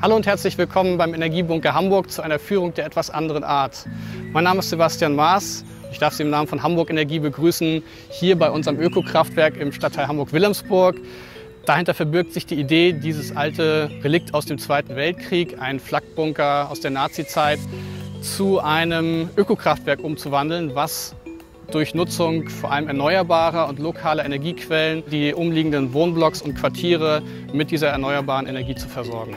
Hallo und herzlich willkommen beim Energiebunker Hamburg zu einer Führung der etwas anderen Art. Mein Name ist Sebastian Maas. Ich darf Sie im Namen von Hamburg Energie begrüßen, hier bei unserem Ökokraftwerk im Stadtteil Hamburg-Wilhelmsburg. Dahinter verbirgt sich die Idee, dieses alte Relikt aus dem Zweiten Weltkrieg, ein Flakbunker aus der Nazizeit, zu einem Ökokraftwerk umzuwandeln, was durch Nutzung vor allem erneuerbarer und lokaler Energiequellen die umliegenden Wohnblocks und Quartiere mit dieser erneuerbaren Energie zu versorgen.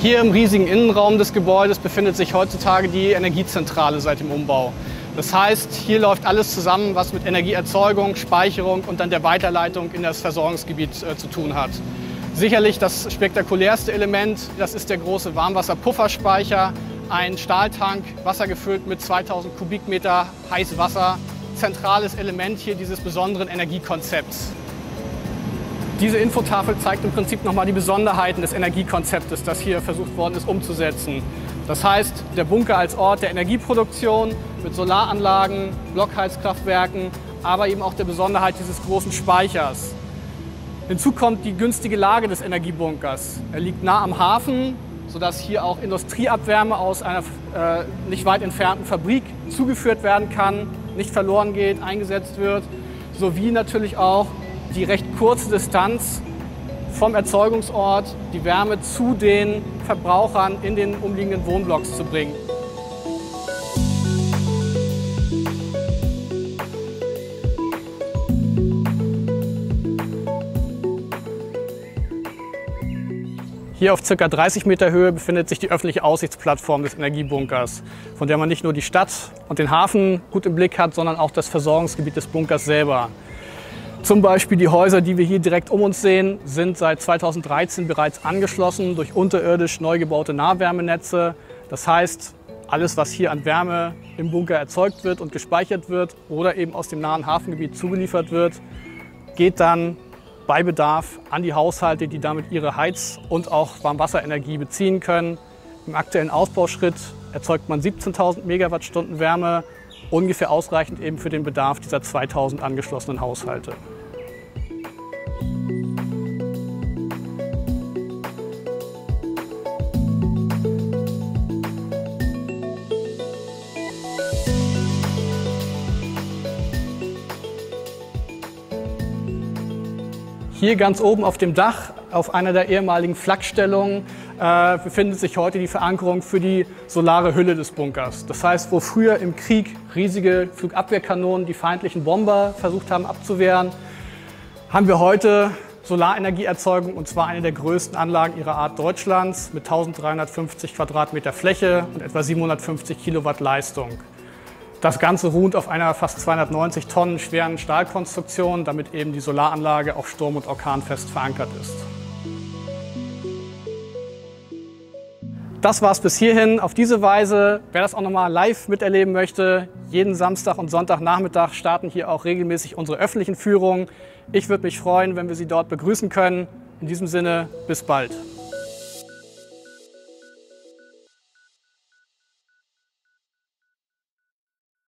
Hier im riesigen Innenraum des Gebäudes befindet sich heutzutage die Energiezentrale seit dem Umbau. Das heißt, hier läuft alles zusammen, was mit Energieerzeugung, Speicherung und dann der Weiterleitung in das Versorgungsgebiet zu tun hat. Sicherlich das spektakulärste Element, das ist der große Warmwasserpufferspeicher, ein Stahltank, wassergefüllt mit 2000 Kubikmeter heißes Wasser. Zentrales Element hier dieses besonderen Energiekonzepts. Diese Infotafel zeigt im Prinzip nochmal die Besonderheiten des Energiekonzeptes, das hier versucht worden ist umzusetzen. Das heißt, der Bunker als Ort der Energieproduktion mit Solaranlagen, Blockheizkraftwerken, aber eben auch der Besonderheit dieses großen Speichers. Hinzu kommt die günstige Lage des Energiebunkers. Er liegt nah am Hafen, sodass hier auch Industrieabwärme aus einer nicht weit entfernten Fabrik zugeführt werden kann, nicht verloren geht, eingesetzt wird, sowie natürlich auch die recht kurze Distanz vom Erzeugungsort, die Wärme zu den Verbrauchern in den umliegenden Wohnblocks zu bringen. Hier auf ca. 30 Meter Höhe befindet sich die öffentliche Aussichtsplattform des Energiebunkers, von der man nicht nur die Stadt und den Hafen gut im Blick hat, sondern auch das Versorgungsgebiet des Bunkers selber. Zum Beispiel die Häuser, die wir hier direkt um uns sehen, sind seit 2013 bereits angeschlossen durch unterirdisch neu gebaute Nahwärmenetze. Das heißt, alles, was hier an Wärme im Bunker erzeugt wird und gespeichert wird oder eben aus dem nahen Hafengebiet zugeliefert wird, geht dann bei Bedarf an die Haushalte, die damit ihre Heiz- und auch Warmwasserenergie beziehen können. Im aktuellen Ausbauschritt erzeugt man 17.000 Megawattstunden Wärme, ungefähr ausreichend eben für den Bedarf dieser 2.000 angeschlossenen Haushalte. Hier ganz oben auf dem Dach, auf einer der ehemaligen Flakstellungen, befindet sich heute die Verankerung für die solare Hülle des Bunkers. Das heißt, wo früher im Krieg riesige Flugabwehrkanonen die feindlichen Bomber versucht haben abzuwehren, haben wir heute Solarenergieerzeugung, und zwar eine der größten Anlagen ihrer Art Deutschlands mit 1350 Quadratmeter Fläche und etwa 750 Kilowatt Leistung. Das Ganze ruht auf einer fast 290 Tonnen schweren Stahlkonstruktion, damit eben die Solaranlage auch sturm- und orkanfest verankert ist. Das war's bis hierhin. Auf diese Weise, wer das auch nochmal live miterleben möchte, jeden Samstag und Sonntagnachmittag starten hier auch regelmäßig unsere öffentlichen Führungen. Ich würde mich freuen, wenn wir Sie dort begrüßen können. In diesem Sinne, bis bald.